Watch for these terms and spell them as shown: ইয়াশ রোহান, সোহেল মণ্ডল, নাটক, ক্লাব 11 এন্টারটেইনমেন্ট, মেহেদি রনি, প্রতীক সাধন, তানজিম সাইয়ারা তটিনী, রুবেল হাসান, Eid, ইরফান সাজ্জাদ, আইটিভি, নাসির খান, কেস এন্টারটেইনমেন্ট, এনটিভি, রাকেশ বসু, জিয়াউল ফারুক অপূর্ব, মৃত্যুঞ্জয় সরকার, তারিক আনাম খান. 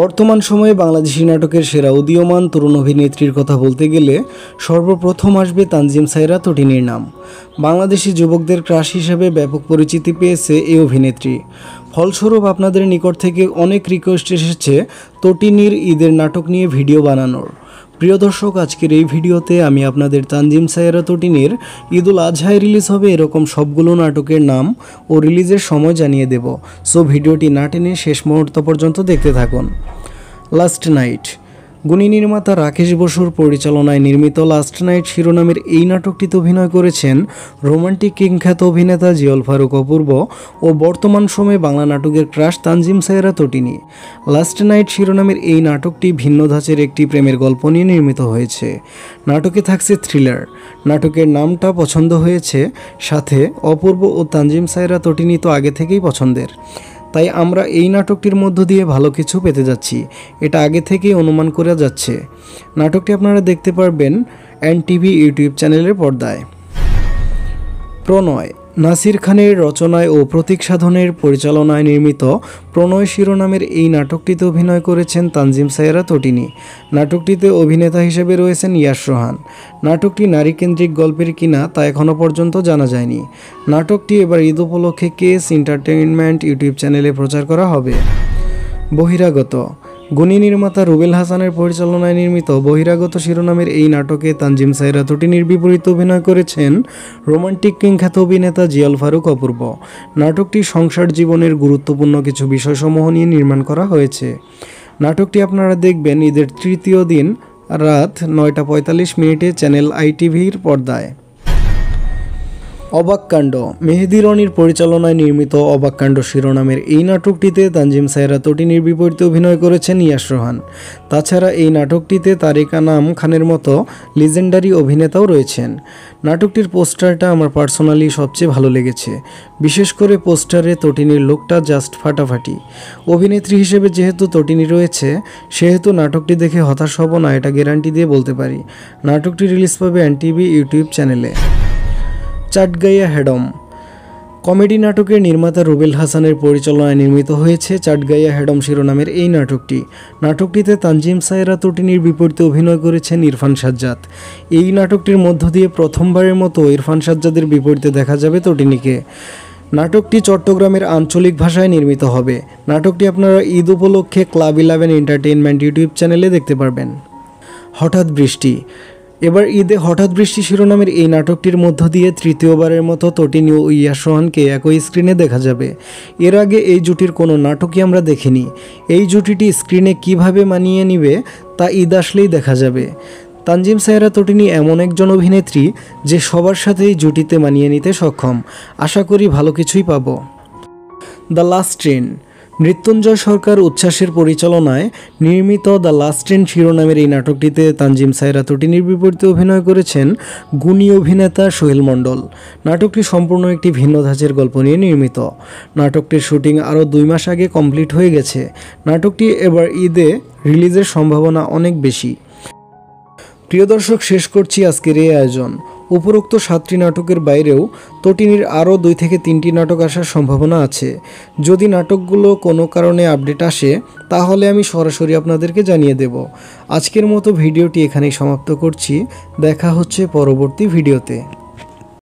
বর্তমান সময়ে বাংলাদেশি নাটকের সেরা উদীয়মান তরুণ অভিনেত্রীর কথা বলতে গেলে সর্বপ্রথম আসবে তানজিম সাইয়ারা তটিনীর নাম। বাংলাদেশি যুবকদের ক্রাশ হিসেবে ব্যাপক পরিচিতি পেয়েছে এই অভিনেত্রী। ফলস্বরূপ আপনাদের নিকট থেকে অনেক রিকোয়েস্ট এসেছে তটিনীর ঈদের নাটক নিয়ে ভিডিও বানানোর। প্রিয় দর্শক, আজকের এই ভিডিওতে আমি আপনাদের তানজিম সাইয়ারা তটিনীর ঈদুল আজহায় রিলিজ হবে এরকম সবগুলো নাটকের নাম ও রিলিজের সময় জানিয়ে দেব। সো ভিডিওটি না টেনে শেষ মুহূর্ত পর্যন্ত দেখতে থাকুন। Last night. গুণী নির্মাতা রাকেশ বসুর পরিচালনায় নির্মিত লাস্ট নাইট শিরোনামের এই নাটকটিতে অভিনয় করেছেন রোমান্টিক কিংখ্যাত অভিনেতা জিয়াউল ফারুক অপূর্ব ও বর্তমান সময়ে বাংলা নাটকের crush তানজিম সাইয়ারা তটিনী। Last night শিরোনামের এই নাটকটি ভিন্ন ধাঁচের একটি প্রেমের গল্প নিয়ে নির্মিত হয়েছে। নাটকে থাকছে থ্রিলার। নাটকের নামটা পছন্দ হয়েছে, সাথে অপূর্ব ও তানজিম সাইয়ারা তটিনী তো আগে থেকেই পছন্দের, তাই আমরা এই নাটকটির মধ্য দিয়ে ভালো কিছু পেতে যাচ্ছি, এটা আগে থেকেই অনুমান করা যাচ্ছে। নাটকটি আপনারা দেখতে পারবেন এনটিভি ইউটিউব চ্যানেলের পর্দায়। প্রণয়। নাসির খানের রচনায় ও প্রতীক সাধনের পরিচালনায় নির্মিত প্রণয় শিরোনামের এই নাটকটিতে অভিনয় করেছেন তানজিম সাইয়ারা তটিনী। নাটকটিতে অভিনেতা হিসেবে রয়েছেন ইয়াশ রোহান। নাটকটি নারীকেন্দ্রিক গল্পের কিনা তা এখনও পর্যন্ত জানা যায়নি। নাটকটি এবার ঈদ উপলক্ষে কেস এন্টারটেইনমেন্ট ইউটিউব চ্যানেলে প্রচার করা হবে। বহিরাগত। গুণী নির্মাতা রুবেল হাসানের পরিচালনায় নির্মিত বহিরাগত শিরোনামের এই নাটকে তানজিম সাইয়ারা তটিনীর বিপরীতে অভিনয় করেছেন রোমান্টিক কিংখ্যাত অভিনেতা জিয়াউল ফারুক অপূর্ব। নাটকটি সংসার জীবনের গুরুত্বপূর্ণ কিছু বিষয়সমূহ নিয়ে নির্মাণ করা হয়েছে। নাটকটি আপনারা দেখবেন ঈদের তৃতীয় দিন রাত 9:45 চ্যানেল আইটিভির পর্দায়। অবাককাণ্ড। মেহেদি রনির পরিচালনায় নির্মিত অবাককাণ্ড শিরোনামের এই নাটকটিতে তানজিম সাইয়ারা তটিনীর বিপরীতে অভিনয় করেছেন ইয়াশ রোহান। তাছাড়া এই নাটকটিতে তারিক আনাম খানের মতো লিজেন্ডারি অভিনেতাও রয়েছেন। নাটকটির পোস্টারটা আমার পার্সোনালি সবচেয়ে ভালো লেগেছে। বিশেষ করে পোস্টারে তটিনীর লুকটা জাস্ট ফাটাফাটি। অভিনেত্রী হিসেবে যেহেতু তটিনী রয়েছে, সেহেতু নাটকটি দেখে হতাশ হব না, এটা গ্যারান্টি দিয়ে বলতে পারি। নাটকটি রিলিজ পাবে এনটিভি ইউটিউব চ্যানেলে। চাটগাইয়া হ্যাডম। কমেডি নাটকের নির্মাতা রুবেল হাসানের পরিচালনায় নির্মিত হয়েছে চাটগাইয়া হ্যাডম শিরোনামের এই নাটকটি। নাটকটিতে তানজিম সাইয়ারা তটিনীর বিপরীতে অভিনয় করেছেন ইরফান সাজ্জাদ। এই নাটকটির মধ্য দিয়ে প্রথমবারের মতো ইরফান সাজ্জাদের বিপরীতে দেখা যাবে তটিনীকে। নাটকটি চট্টগ্রামের আঞ্চলিক ভাষায় নির্মিত হবে। নাটকটি আপনারা ঈদ উপলক্ষে ক্লাব 11 এন্টারটেইনমেন্ট ইউটিউব চ্যানেলে দেখতে পারবেন। হঠাৎ বৃষ্টি। এবার ঈদে হঠাৎ বৃষ্টি শিরোনামের এই নাটকটির মধ্য দিয়ে তৃতীয়বারের মতো তটিনী ও ইয়াশ রোহানকে একই স্ক্রিনে দেখা যাবে। এর আগে এই জুটির কোনো নাটকই আমরা দেখিনি। এই জুটিটি স্ক্রিনে কিভাবে মানিয়ে নিবে তা ঈদ আসলেই দেখা যাবে। তানজিম সাইয়ারা তটিনী এমন একজন অভিনেত্রী যে সবার সাথেই জুটিতে মানিয়ে নিতে সক্ষম। আশা করি ভালো কিছুই পাব। The last train. মৃত্যুঞ্জয় সরকার উচ্ছ্বাসের পরিচালনায় নির্মিত দ্য লাস্ট ট্রেন শিরোনামের এই নাটকটিতে তানজিম সাইয়ারা তটিনীর বিপরীতে অভিনয় করেছেন গুণী অভিনেতা সোহেল মণ্ডল। নাটকটি সম্পূর্ণ একটি ভিন্ন ধাঁচের গল্প নিয়ে নির্মিত। নাটকটির শুটিং আরও 2 মাস আগে কমপ্লিট হয়ে গেছে। নাটকটি এবার ঈদে রিলিজের সম্ভাবনা অনেক বেশি। প্রিয় দর্শক, শেষ করছি আজকের এই আয়োজন। উপরোক্ত 7টি নাটকের বাইরেও তটিনীর আরও 2 থেকে 3টি নাটক আসার সম্ভাবনা আছে। যদি নাটকগুলো কোনো কারণে আপডেট আসে, তাহলে আমি সরাসরি আপনাদেরকে জানিয়ে দেব। আজকের মতো ভিডিওটি এখানেই সমাপ্ত করছি। দেখা হচ্ছে পরবর্তী ভিডিওতে।